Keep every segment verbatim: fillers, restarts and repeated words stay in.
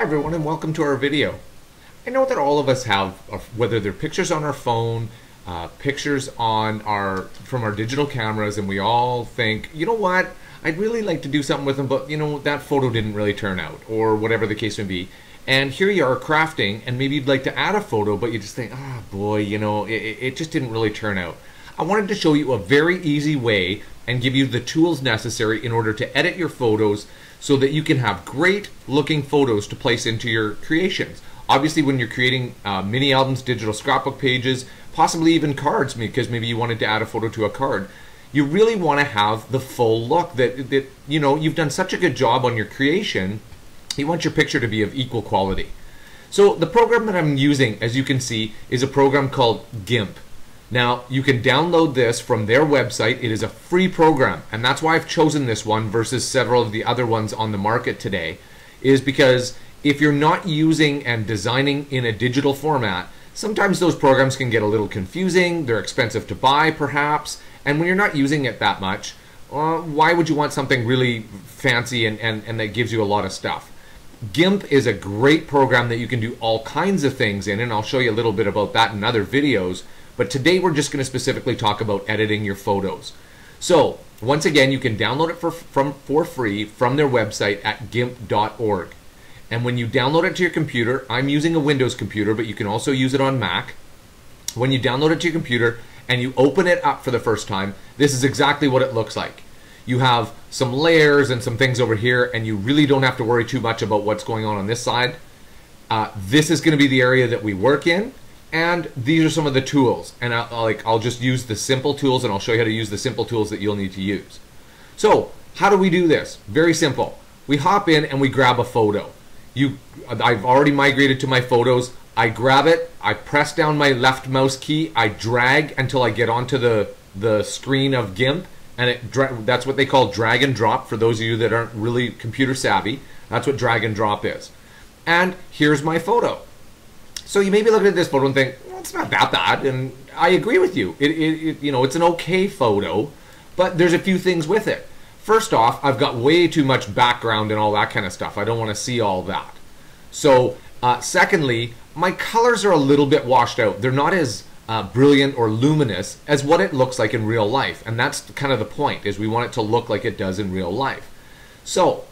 Hi everyone and welcome to our video. I know that all of us have, whether they're pictures on our phone, uh, pictures on our from our digital cameras, and we all think, you know what, I'd really like to do something with them, but you know, that photo didn't really turn out, or whatever the case may be. And here you are crafting, and maybe you'd like to add a photo, but you just think, ah, oh boy, you know, it, it just didn't really turn out. I wanted to show you a very easy way and give you the tools necessary in order to edit your photos so that you can have great looking photos to place into your creations. Obviously, when you're creating uh, mini albums, digital scrapbook pages, possibly even cards, because maybe you wanted to add a photo to a card, you really want to have the full look that, that you know, you've done such a good job on your creation, you want your picture to be of equal quality. So the program that I'm using, as you can see, is a program called GIMP. Now, you can download this from their website. It is a free program, and that's why I've chosen this one versus several of the other ones on the market today, is because if you're not using and designing in a digital format, sometimes those programs can get a little confusing, they're expensive to buy perhaps, and when you're not using it that much, uh, why would you want something really fancy and, and, and that gives you a lot of stuff? GIMP is a great program that you can do all kinds of things in, and I'll show you a little bit about that in other videos. But today we're just going to specifically talk about editing your photos. So once again, you can download it for, from, for free from their website at gimp dot org. And when you download it to your computer, I'm using a Windows computer, but you can also use it on Mac. When you download it to your computer and you open it up for the first time, this is exactly what it looks like. You have some layers and some things over here, and you really don't have to worry too much about what's going on on this side. Uh, this is going to be the area that we work in. And these are some of the tools, and I'll, I'll, like, I'll just use the simple tools, and I'll show you how to use the simple tools that you'll need to use. So how do we do this? Very simple. We hop in and we grab a photo. You, I've already migrated to my photos. I grab it, I press down my left mouse key, I drag until I get onto the, the screen of GIMP, and it dra that's what they call drag and drop for those of you that aren't really computer savvy. That's what drag and drop is. And here's my photo. So you may be looking at this photo and think, well, it's not that bad, and I agree with you. It, it, it, you know, it's an okay photo, but there's a few things with it. First off, I've got way too much background and all that kind of stuff. I don't want to see all that. So uh, secondly, my colors are a little bit washed out. They're not as uh, brilliant or luminous as what it looks like in real life, and that's kind of the point, is we want it to look like it does in real life. So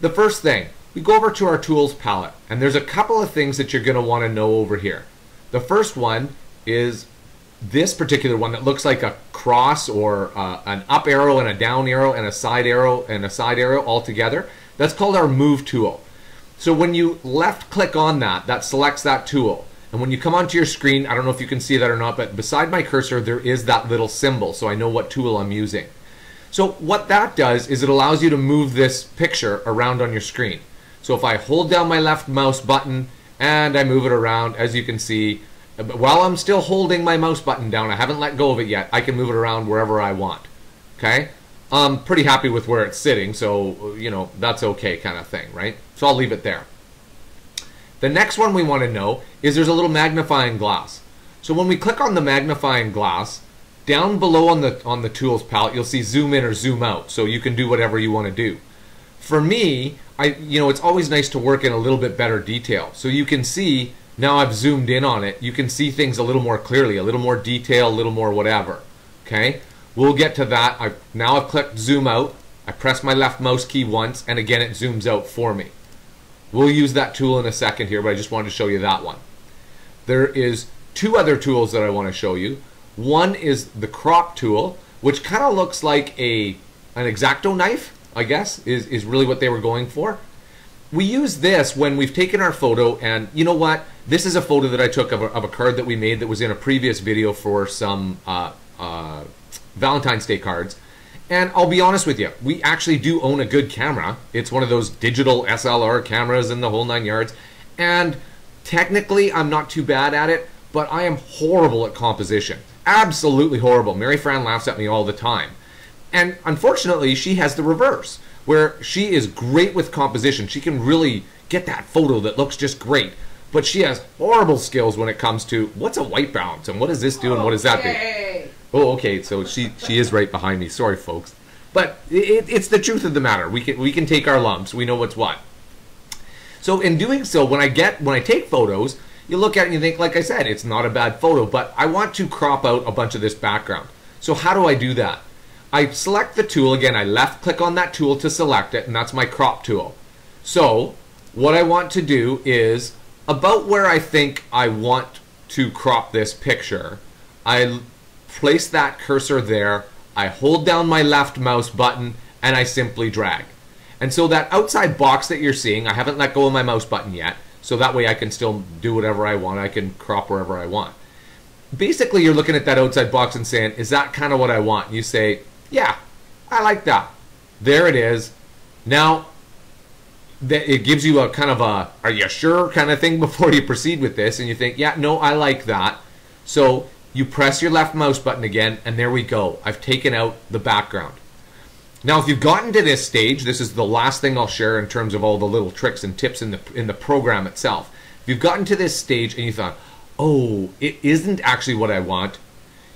the first thing, we go over to our tools palette, and there's a couple of things that you're going to want to know over here. The first one is this particular one that looks like a cross or uh, an up arrow and a down arrow and a side arrow and a side arrow all together. That's called our move tool. So when you left click on that, that selects that tool. And when you come onto your screen, I don't know if you can see that or not, but beside my cursor there is that little symbol, so I know what tool I'm using. So what that does is it allows you to move this picture around on your screen. So if I hold down my left mouse button and I move it around, as you can see, while I'm still holding my mouse button down, I haven't let go of it yet, I can move it around wherever I want. Okay? I'm pretty happy with where it's sitting, so, you know, that's okay kind of thing, right? So I'll leave it there. The next one we want to know is there's a little magnifying glass. So when we click on the magnifying glass, down below on the, on the tools palette, you'll see zoom in or zoom out, so you can do whatever you want to do. For me, I, you know, it's always nice to work in a little bit better detail. So you can see, now I've zoomed in on it, you can see things a little more clearly, a little more detail, a little more whatever. Okay, we'll get to that. I've, now I've clicked zoom out, I press my left mouse key once, and again it zooms out for me. We'll use that tool in a second here, but I just wanted to show you that one. There is two other tools that I want to show you. One is the crop tool, which kind of looks like a, an X-Acto knife, I guess, is, is really what they were going for. We use this when we've taken our photo, and you know what? This is a photo that I took of a, of a card that we made that was in a previous video for some uh, uh, Valentine's Day cards. And I'll be honest with you, we actually do own a good camera. It's one of those digital S L R cameras in the whole nine yards. And technically, I'm not too bad at it, but I am horrible at composition. Absolutely horrible. Mary Fran laughs at me all the time. And unfortunately, she has the reverse, where she is great with composition. She can really get that photo that looks just great, but she has horrible skills when it comes to what's a white balance and what does this do and what does that do. Oh, okay, so she, she is right behind me. Sorry, folks. But it, it's the truth of the matter. We can, we can take our lumps. We know what's what. So in doing so, when I get when I take photos, you look at it and you think, like I said, it's not a bad photo, but I want to crop out a bunch of this background. So how do I do that? I select the tool again. I left click on that tool to select it, and that's my crop tool. So what I want to do is about where I think I want to crop this picture. I place that cursor there. I hold down my left mouse button and I simply drag. And so that outside box that you're seeing, I haven't let go of my mouse button yet, so that way I can still do whatever I want. I can crop wherever I want. Basically, you're looking at that outside box and saying, is that kind of what I want? You say, yeah, I like that. There it is. Now, it gives you a kind of a, are you sure kind of thing before you proceed with this. And you think, yeah, no, I like that. So you press your left mouse button again, and there we go. I've taken out the background. Now, if you've gotten to this stage, this is the last thing I'll share in terms of all the little tricks and tips in the in the program itself. If you've gotten to this stage and you thought, oh, it isn't actually what I want,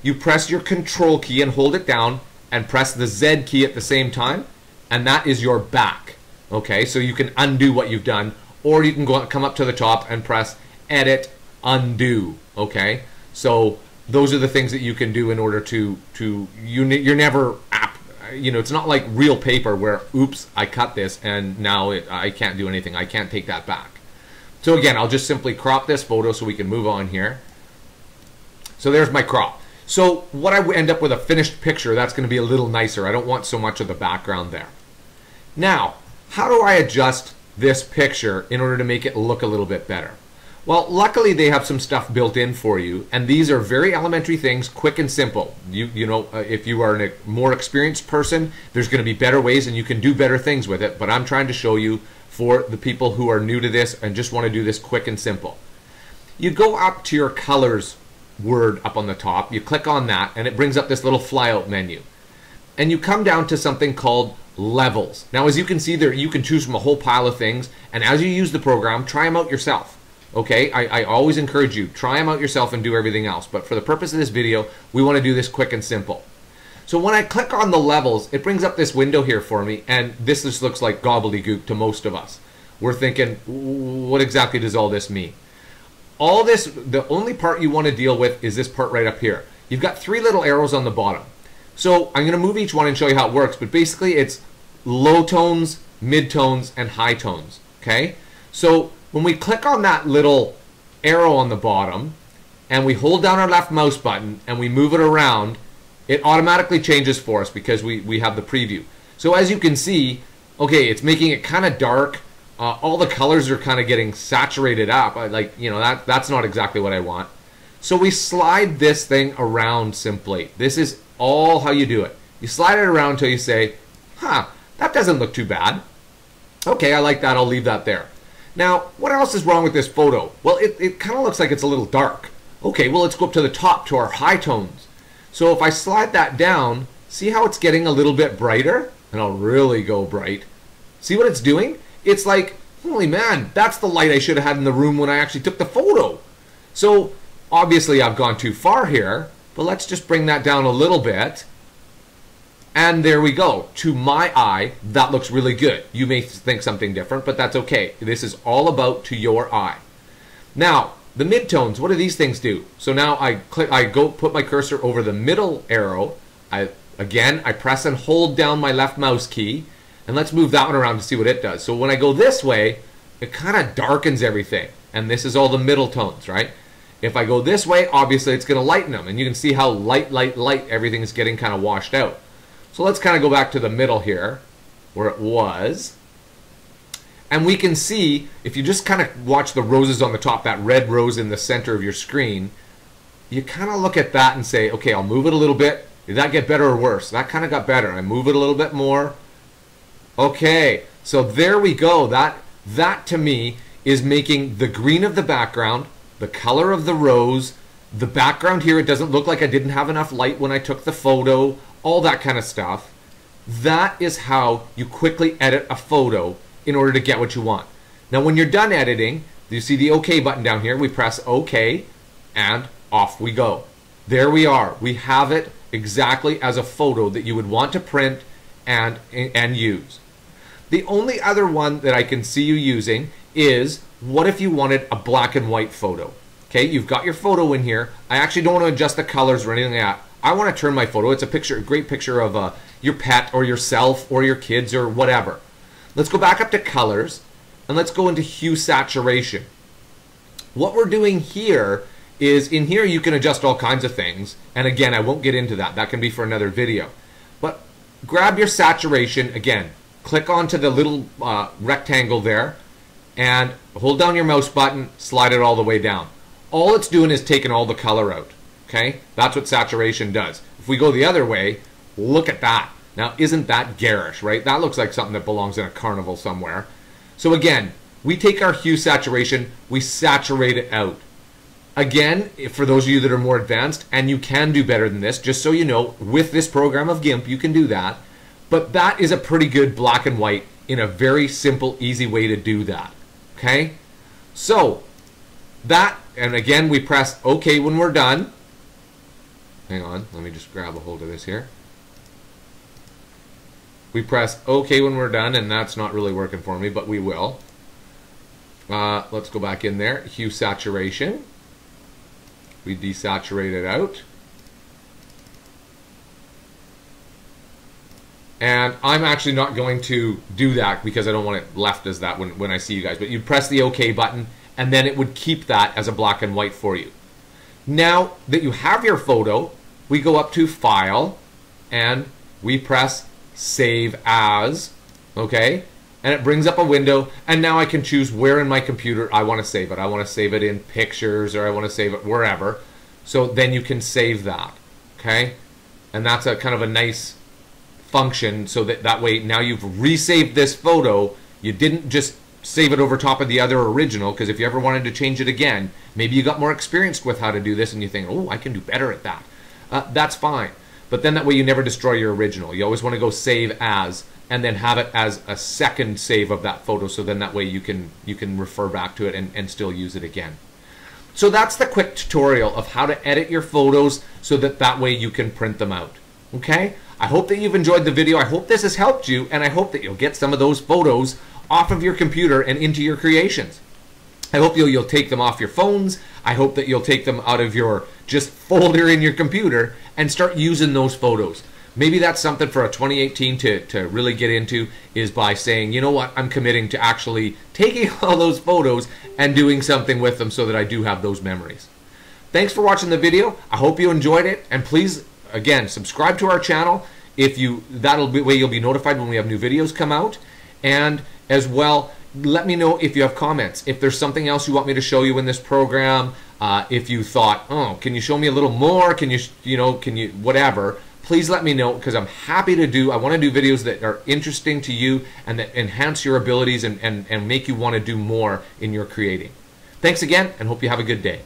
you press your control key and hold it down and press the Z key at the same time, and that is your back. Okay, so you can undo what you've done, or you can go come up to the top and press edit, undo. Okay, so those are the things that you can do in order to, to you ne you're never, app, you know, it's not like real paper where, oops, I cut this and now it, I can't do anything. I can't take that back. So again, I'll just simply crop this photo so we can move on here. So there's my crop. So what I end up with a finished picture, that's gonna be a little nicer. I don't want so much of the background there. Now, how do I adjust this picture in order to make it look a little bit better? Well, luckily they have some stuff built in for you, and these are very elementary things, quick and simple. You, you know, uh, if you are a more experienced person, there's gonna be better ways and you can do better things with it, but I'm trying to show you for the people who are new to this and just wanna do this quick and simple. You go up to your colors word up on the top, you click on that, and it brings up this little flyout menu. And you come down to something called levels. Now, as you can see there, you can choose from a whole pile of things, and as you use the program, try them out yourself. Okay, I, I always encourage you, try them out yourself and do everything else. But for the purpose of this video, we want to do this quick and simple. So when I click on the levels, it brings up this window here for me, and this just looks like gobbledygook to most of us. We're thinking, what exactly does all this mean? All this, the only part you want to deal with is this part right up here. You've got three little arrows on the bottom. So I'm going to move each one and show you how it works, but basically it's low tones, mid tones, and high tones. Okay, so when we click on that little arrow on the bottom and we hold down our left mouse button and we move it around, it automatically changes for us because we, we have the preview. So as you can see, okay, it's making it kind of dark. Uh, all the colors are kind of getting saturated up. I, like, you know, that that's not exactly what I want. So we slide this thing around simply. This is all how you do it. You slide it around until you say, huh, that doesn't look too bad. Okay, I like that, I'll leave that there. Now, what else is wrong with this photo? Well, it, it kind of looks like it's a little dark. Okay, well, let's go up to the top to our high tones. So if I slide that down, see how it's getting a little bit brighter? And I'll really go bright. See what it's doing? It's like, holy man, that's the light I should have had in the room when I actually took the photo. So obviously I've gone too far here, but let's just bring that down a little bit. And there we go. To my eye, that looks really good. You may think something different, but that's okay. This is all about to your eye. Now, the midtones, what do these things do? So now I click, I go put my cursor over the middle arrow. I again, I press and hold down my left mouse key, and let's move that one around to see what it does. So when I go this way, it kind of darkens everything, and this is all the middle tones, right? If I go this way, obviously it's going to lighten them, and you can see how light, light, light everything is getting kind of washed out. So let's kind of go back to the middle here where it was, and we can see if you just kind of watch the roses on the top, that red rose in the center of your screen, you kind of look at that and say, okay, I'll move it a little bit. Did that get better or worse? That kind of got better. I move it a little bit more. Okay, so there we go. That, that to me is making the green of the background, the color of the rose, the background here. It doesn't look like I didn't have enough light when I took the photo. All that kind of stuff. That is how you quickly edit a photo in order to get what you want. Now, when you're done editing, you see the OK button down here. We press OK, and off we go. There we are. We have it exactly as a photo that you would want to print and, and use. The only other one that I can see you using is, what if you wanted a black and white photo? Okay, you've got your photo in here. I actually don't want to adjust the colors or anything like that. I want to turn my photo. It's a picture, a great picture of uh, your pet or yourself or your kids or whatever. Let's go back up to colors and let's go into hue saturation. What we're doing here is, in here you can adjust all kinds of things, and again I won't get into that, that can be for another video. But grab your saturation, again click onto the little uh, rectangle there and hold down your mouse button, slide it all the way down. All it's doing is taking all the color out. Okay, that's what saturation does. If we go the other way, look at that. Now isn't that garish, right? That looks like something that belongs in a carnival somewhere. So again, we take our hue saturation, we saturate it out. Again, for those of you that are more advanced, and you can do better than this, just so you know, with this program of GIMP, you can do that. But that is a pretty good black and white in a very simple, easy way to do that. Okay? So, that, and again, we press OK when we're done. Hang on, let me just grab a hold of this here. We press OK when we're done, and that's not really working for me, but we will. Uh, let's go back in there. Hue saturation. We desaturate it out. And I'm actually not going to do that because I don't want it left as that when, when I see you guys. But you press the OK button, and then it would keep that as a black and white for you. Now that you have your photo, we go up to File and we press Save As, okay? And it brings up a window, and now I can choose where in my computer I want to save it. I want to save it in Pictures, or I want to save it wherever. So then you can save that, okay? And that's a kind of a nice function, so that that way now you've resaved this photo. You didn't just save it over top of the other original, because if you ever wanted to change it again, maybe you got more experienced with how to do this and you think, oh, I can do better at that. Uh, that's fine. But then that way you never destroy your original. You always want to go Save As and then have it as a second save of that photo, so then that way you can you can refer back to it and, and still use it again. So that's the quick tutorial of how to edit your photos so that that way you can print them out. Okay? I hope that you've enjoyed the video. I hope this has helped you, and I hope that you'll get some of those photos off of your computer and into your creations. I hope you'll, you'll take them off your phones. I hope that you'll take them out of your just folder in your computer and start using those photos. Maybe that's something for a twenty eighteen to, to really get into, is by saying, you know what, I'm committing to actually taking all those photos and doing something with them so that I do have those memories. Thanks for watching the video. I hope you enjoyed it, and please, again, subscribe to our channel. If you, that'll be way you'll be notified when we have new videos come out. And as well, let me know if you have comments. If there's something else you want me to show you in this program, uh, if you thought, oh, can you show me a little more? Can you, you know, can you, whatever. Please let me know, because I'm happy to do, I want to do videos that are interesting to you and that enhance your abilities and, and, and make you want to do more in your creating. Thanks again, and hope you have a good day.